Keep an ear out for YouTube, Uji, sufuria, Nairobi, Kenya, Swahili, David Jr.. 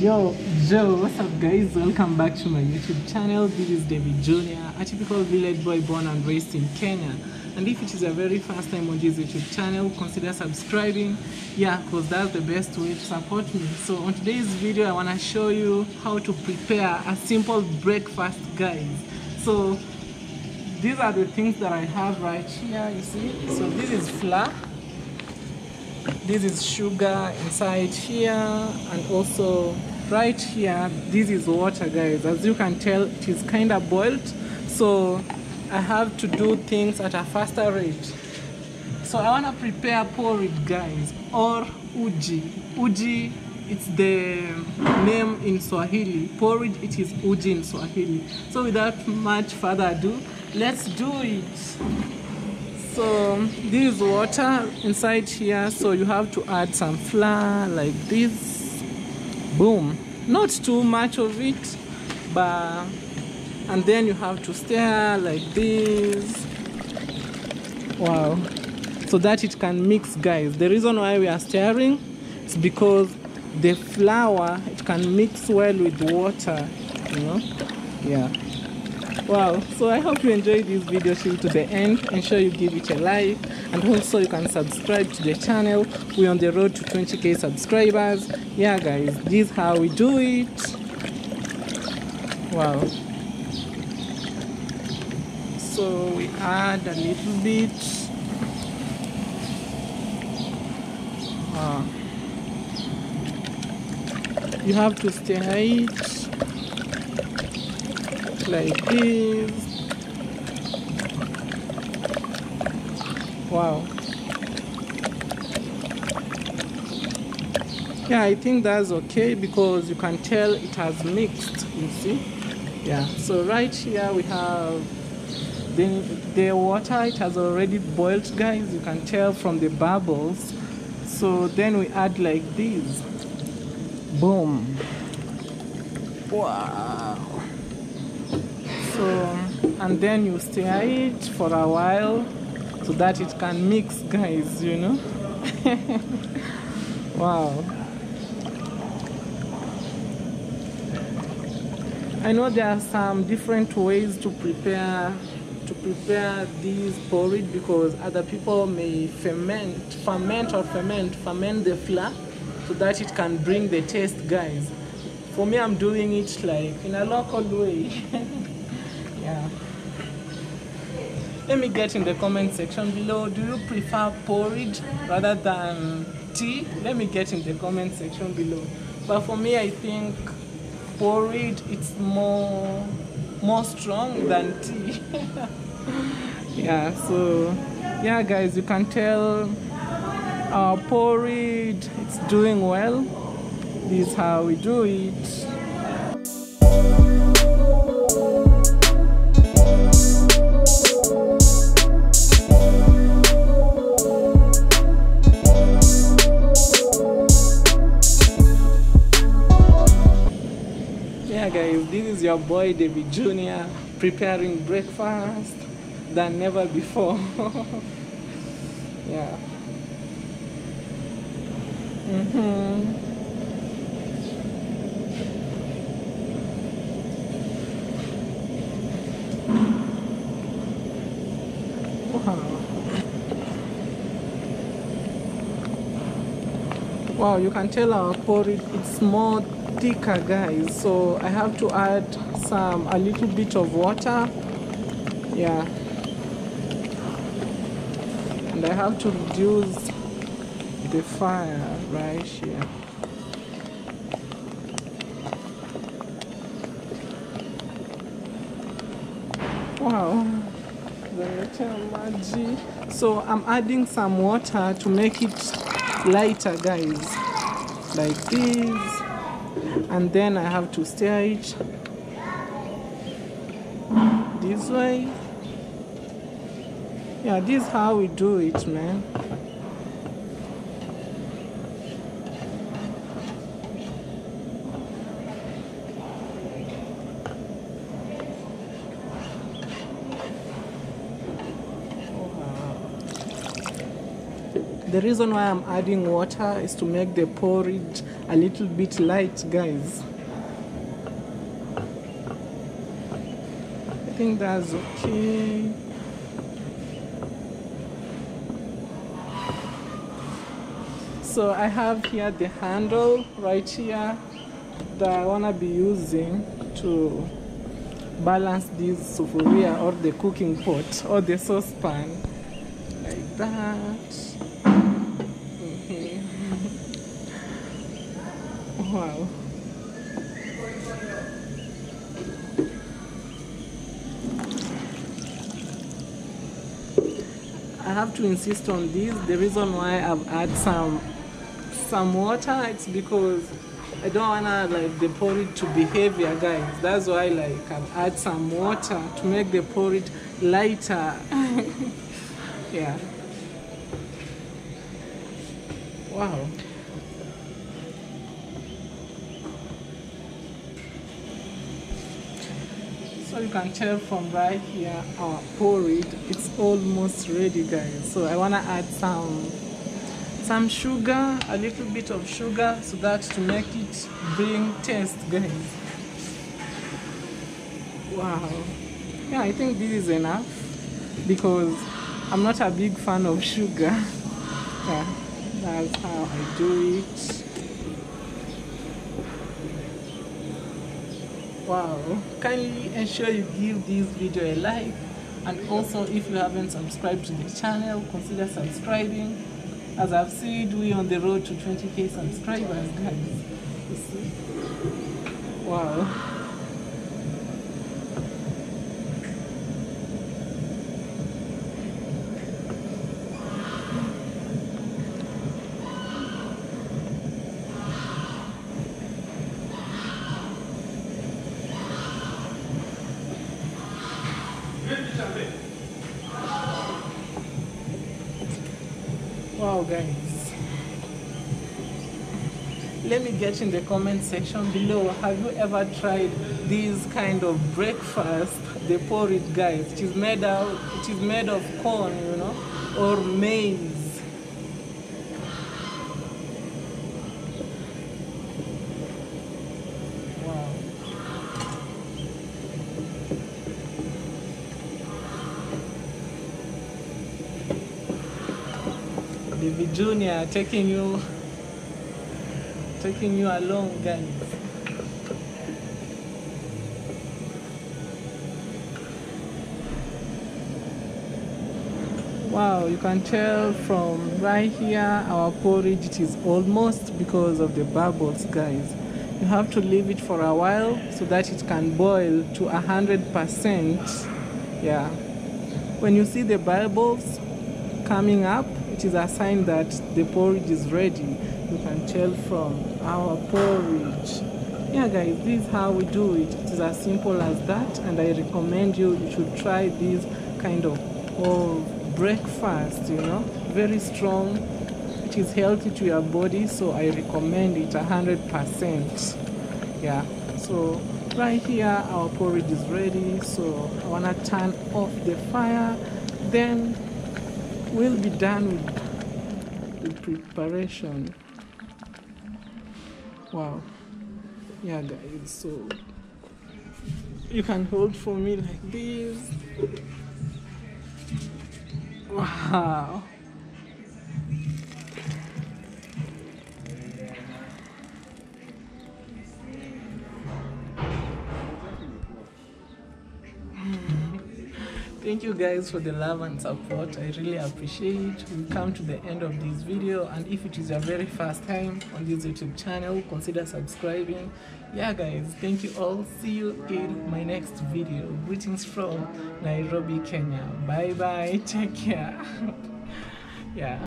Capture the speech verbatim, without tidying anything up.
Yo, Joe, what's up guys? Welcome back to my YouTube channel. This is David Junior, a typical village boy born and raised in Kenya. And if it is your very first time on this YouTube channel, consider subscribing. Yeah, because that's the best way to support me. So on today's video, I want to show you how to prepare a simple breakfast, guys. So these are the things that I have right here, you see. So this is flour. This is sugar inside here, and also right here this is water, guys. As you can tell, it is kind of boiled, so I have to do things at a faster rate. So I want to prepare porridge, guys, or uji. Uji, it's the name in Swahili. Porridge, it is uji in Swahili. So without much further ado, let's do it. So this is water inside here, so you have to add some flour like this. Boom. Not too much of it, but and then you have to stir like this. Wow. So that it can mix, guys. The reason why we are stirring is because the flour, it can mix well with water, you know? Yeah. Wow, so I hope you enjoyed this video till to the end. Ensure you give it a like, and also you can subscribe to the channel. We're on the road to twenty K subscribers. Yeah guys, this is how we do it. Wow. So we add a little bit. Wow. You have to stir it like this. Wow. Yeah, I think that's okay because you can tell it has mixed, you see. Yeah, so right here we have the, the water. It has already boiled, guys. You can tell from the bubbles. So then we add like this. Boom. Wow. So, and then you stir it for a while so that it can mix, guys, you know. Wow. I know there are some different ways to prepare to prepare this porridge, because other people may ferment ferment or ferment ferment the flour so that it can bring the taste, guys. For me, I'm doing it like in a local way. Yeah. Let me get in the comment section below. Do you prefer porridge rather than tea? Let me get in the comment section below. But for me, I think porridge it's more more strong than tea. Yeah. So yeah, guys, you can tell our porridge it's doing well. This is how we do it. Guys, this is your boy David Junior preparing breakfast than never before. Yeah. Mm-hmm. Wow. Wow, you can tell our porridge it's smooth, thicker, guys, so I have to add some a little bit of water. Yeah, and I have to reduce the fire right here. Wow, so I'm adding some water to make it lighter, guys, like this. And then I have to stir it this way. Yeah, this is how we do it, man. The reason why I'm adding water is to make the porridge a little bit light, guys. I think that's okay. So I have here the handle right here that I wanna be using to balance this sufuria or the cooking pot or the saucepan, like that. Mm-hmm. Wow. I have to insist on this. The reason why I've added some some water, it's because I don't wanna like the porridge to be heavier, guys. That's why like I've added some water to make the porridge lighter. Yeah. Wow. So you can tell from right here our porridge, it's almost ready, guys. So I wanna add some some sugar, a little bit of sugar, so that to make it bring taste, guys. Wow. Yeah, I think this is enough because I'm not a big fan of sugar. Yeah, that's how I do it. Wow. Kindly ensure you give this video a like, and also if you haven't subscribed to the channel, consider subscribing. As I've said, we're on the road to twenty K subscribers, guys. You see? Wow. Wow, guys, let me get in the comment section below, have you ever tried this kind of breakfast, the porridge, guys? It is made out, it is made of corn, you know, or maize. Wow. David Junior taking you taking you along, guys. Wow, you can tell from right here our porridge, it is almost, because of the bubbles, guys. You have to leave it for a while so that it can boil to a hundred percent. Yeah. When you see the bubbles coming up, it is a sign that the porridge is ready. You can tell from our porridge. Yeah, guys, this is how we do it. It is as simple as that, and I recommend you you should try this kind of of breakfast, you know, very strong. It is healthy to your body, so I recommend it a hundred percent. Yeah. So right here our porridge is ready, so I want to turn off the fire, then we'll be done with the preparation. Wow. Yeah, guys, so you can hold for me like this. Wow. Thank you, guys, for the love and support. I really appreciate it. We've come to the end of this video, and if it is your very first time on this YouTube channel, consider subscribing. Yeah, guys, thank you all. See you in my next video. Greetings from Nairobi, Kenya. Bye bye. Take care. Yeah.